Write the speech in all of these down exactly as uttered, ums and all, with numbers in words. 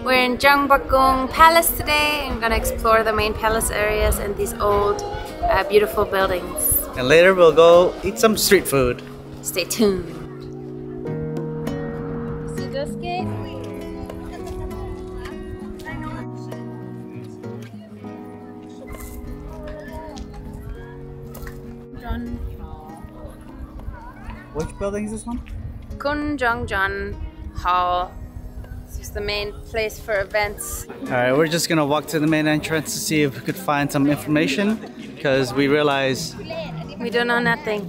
We're in Gyeongbokgung Palace today. I'm gonna explore the main palace areas and these old, uh, beautiful buildings. And later we'll go eat some street food. Stay tuned. See this gate? Which building is this one? Kunjeongmun John Hall. This is the main place for events. Alright, we're just gonna walk to the main entrance to see if we could find some information, because we realize we don't know nothing.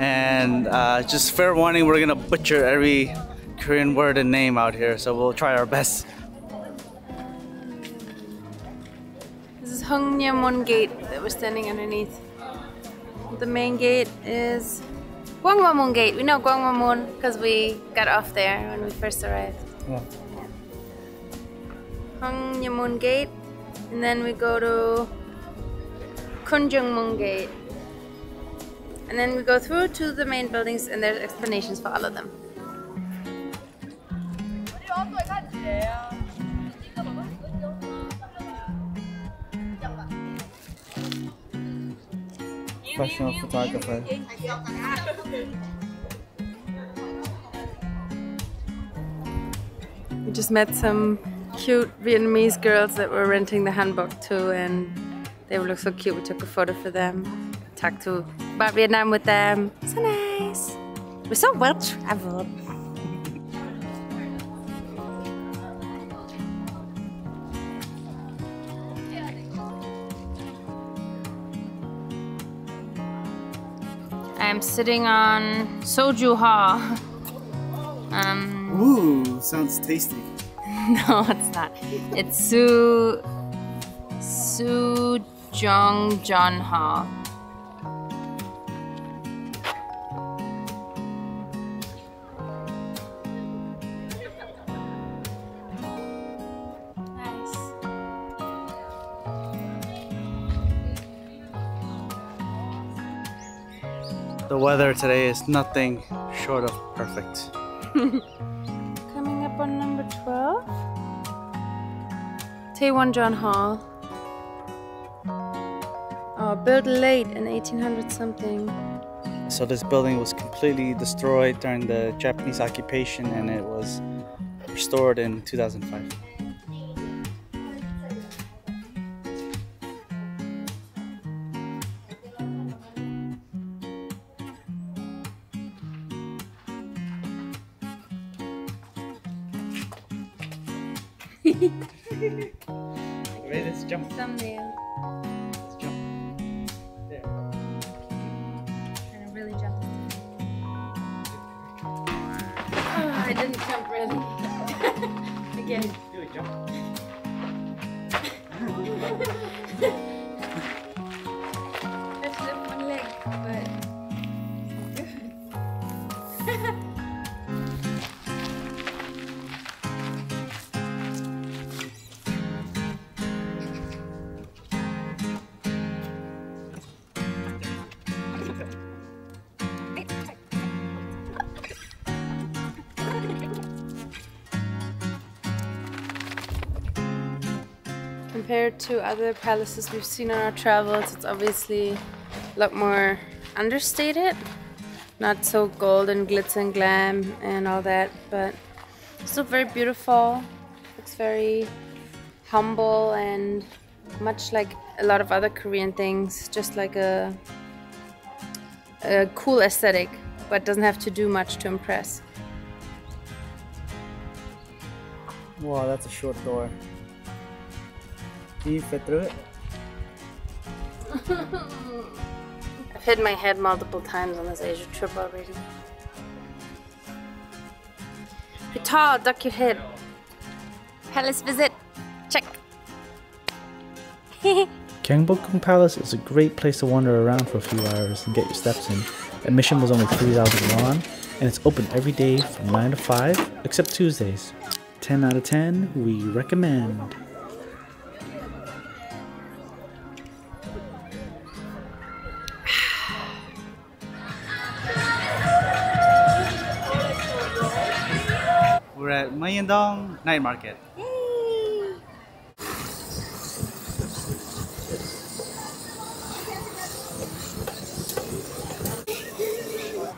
And uh, just fair warning, we're gonna butcher every Korean word and name out here, so we'll try our best. This is Hongnyeongmun Gate that we're standing underneath. The main gate is Gwanghwamun Gate. We know Gwanghwamun because we got off there when we first arrived. Yeah. Yeah. Hongnyeongmun Gate, and then we go to Kunjeongmun Gate. And then we go through to the main buildings, and there's explanations for all of them. Professional photographer. We just met some cute Vietnamese girls that were renting the hanbok too, and they look so cute. We took a photo for them. Talked to about Vietnam with them. So nice. We're so well traveled. I'm sitting on soju ha. Um, Ooh, sounds tasty. No, it's not. It's Su Su Jong Jang Ha. The weather today is nothing short of perfect. Coming up on number twelve, Taewon John Hall. Oh, built late in eighteen hundred something. So this building was completely destroyed during the Japanese occupation, and it was restored in two thousand five. Ready, let's jump. Thumbnail. Let's jump. There. And really jump. Oh, I didn't jump really. Again. Do a jump. Just lift one leg, but good. Compared to other palaces we've seen on our travels, it's obviously a lot more understated, not so gold and glitz and glam and all that, but still very beautiful. It's very humble and much like a lot of other Korean things, just like a, a cool aesthetic, but doesn't have to do much to impress. Wow, that's a short door. Can you fit through it? I've hit my head multiple times on this Asia trip already. You're tall, duck your head. Palace visit, check. Gyeongbokgung Palace is a great place to wander around for a few hours and get your steps in. Admission was only three thousand won, and it's open every day from nine to five, except Tuesdays. ten out of ten, we recommend. Myeongdong Night Market. Yay!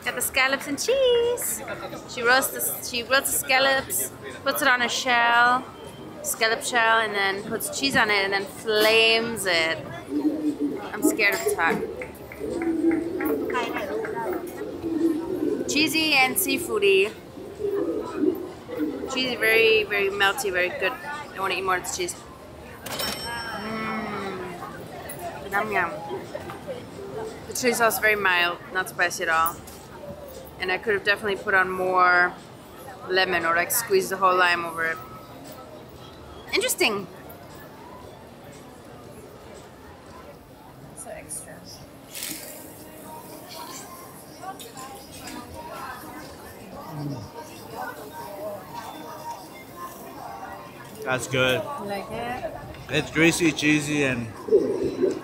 Got the scallops and cheese. She roasts the, she roasts the scallops, puts it on a shell, scallop shell, and then puts cheese on it and then flames it. I'm scared of the hot. Cheesy and seafoody. Cheese is very, very melty, very good. I want to eat more of this cheese. Mmm. Yum yum. The chili sauce is very mild, not spicy at all. And I could have definitely put on more lemon or like squeeze the whole lime over it. Interesting. So extra. Mm. That's good. You like it? It's greasy, cheesy, and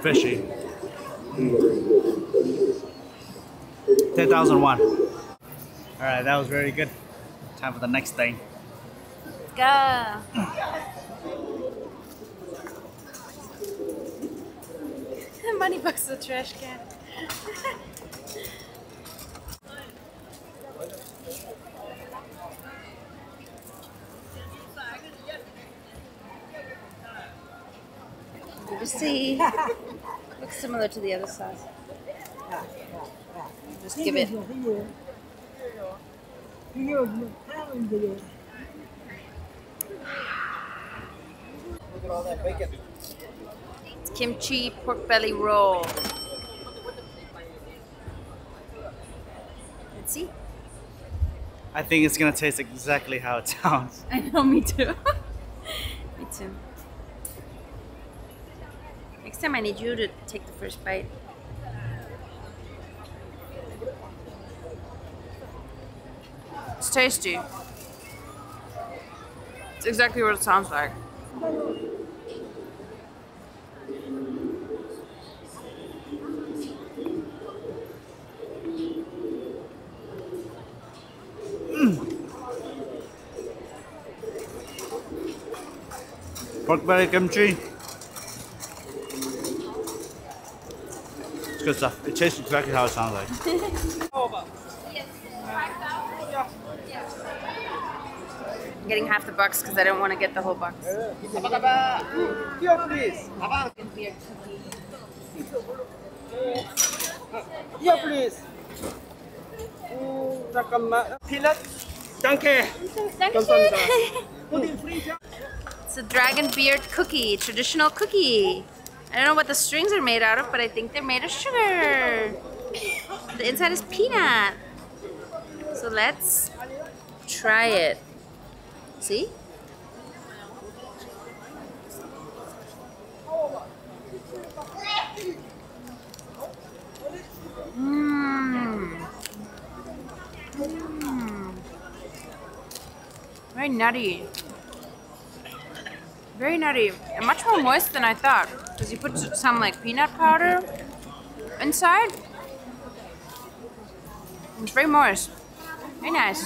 fishy. Mm. ten thousand won. Alright, that was very good. Time for the next thing. Go! Money box the trash can. Good to see. Looks similar to the other sauce. Just give it. It's kimchi pork belly roll. Let's see. I think it's gonna taste exactly how it sounds. I know, me too. Me too. Next time I need you to take the first bite. It's tasty. It's exactly what it sounds like. Pork belly kimchi. It's good stuff. It tastes exactly how it sounds like. I'm getting half the box because I don't want to get the whole box. Here, please. Peanut. Thank you. Thank you. It's a dragon beard cookie, traditional cookie. I don't know what the strings are made out of, but I think they're made of sugar. The inside is peanut. So let's try it. See? Mmm. Mmm. Very nutty. Very nutty and much more moist than I thought, because you put some like peanut powder inside. It's very moist, very nice.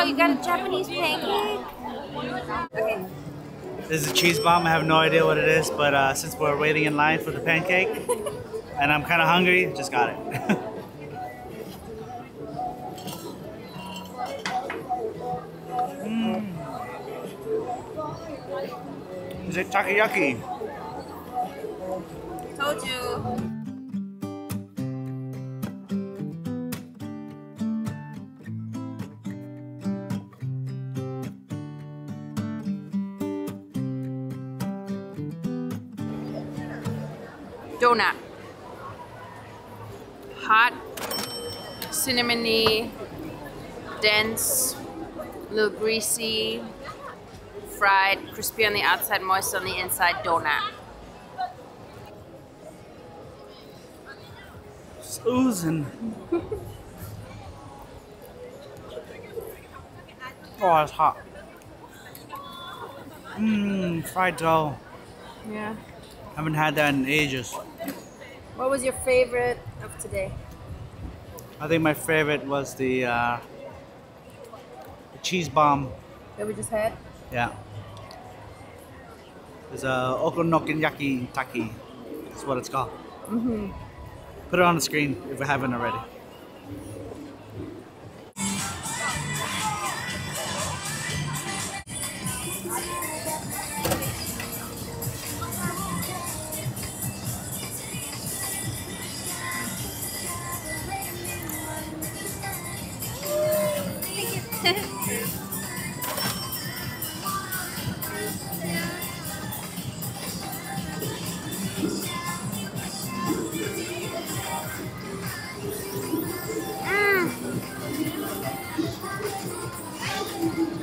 Oh, you got a Japanese pancake? Okay. This is a cheese bomb. I have no idea what it is, but uh, since we're waiting in line for the pancake and I'm kind of hungry, just got it. Mm. Is it takoyaki? Told you. Donut. Hot, cinnamony, dense, a little greasy. fried, crispy on the outside, moist on the inside donut. Susan. Oh, it's hot. Mmm, fried dough. Yeah. Haven't had that in ages. What was your favorite of today? I think my favorite was the, uh, the cheese bomb. That we just had? Yeah. It's a okonomiyaki taki. That's what it's called. Mm-hmm. Put it on the screen if we haven't already.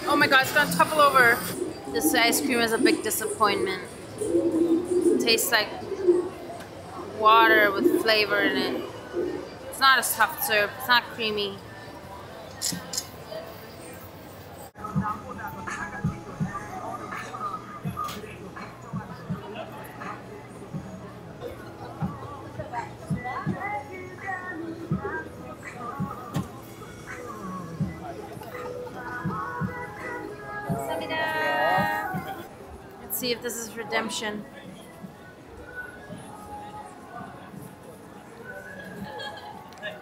Oh my god, it's gonna topple over. This ice cream is a big disappointment. It tastes like water with flavor in it. It's not a soft serve, it's not creamy. See if this is redemption.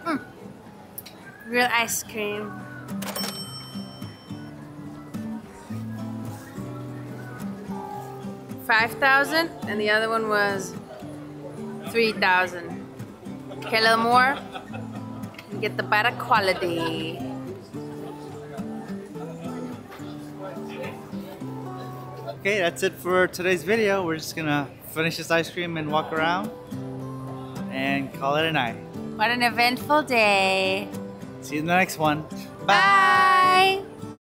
Mm. Real ice cream. five thousand and the other one was three thousand. Okay, a little more and get the better quality. Okay, that's it for today's video. We're just gonna finish this ice cream and walk around and call it a night. What an eventful day. See you in the next one. Bye! Bye.